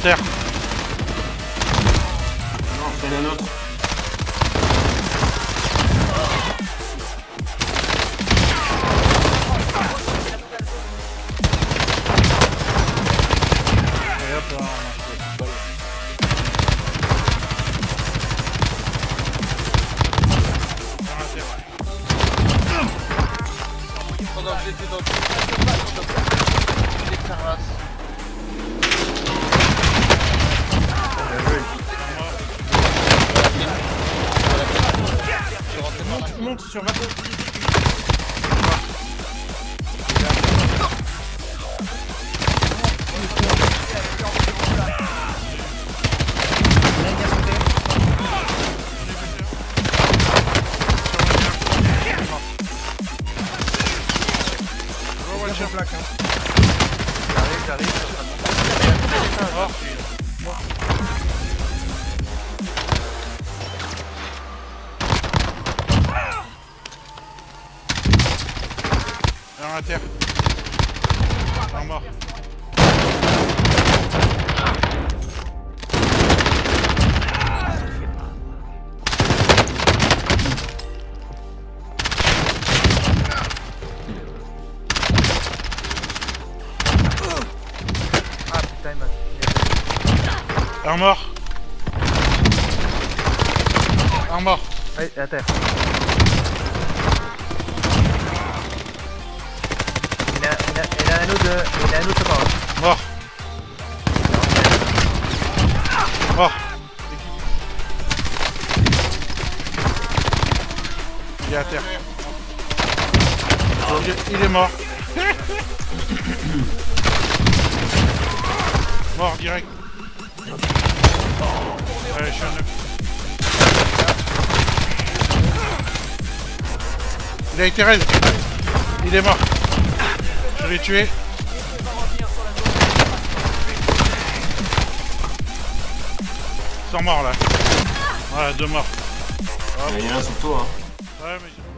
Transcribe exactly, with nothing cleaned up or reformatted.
terre. Non, c'est la nôtre. Monte sur ma peau. À terre. Un mort. Ah putain, un mort. Un mort. Allez, à terre. Il a un autre, il a un autre mort. Mort. Mort. Il est à terre. Il est mort. Mort direct. Allez, je suis un neuf. Il a été raide. Il est mort. Je l'ai tué. Ils sont morts là. Voilà, deux morts. Ah, il y en a sur toi. Hein. Ouais, mais...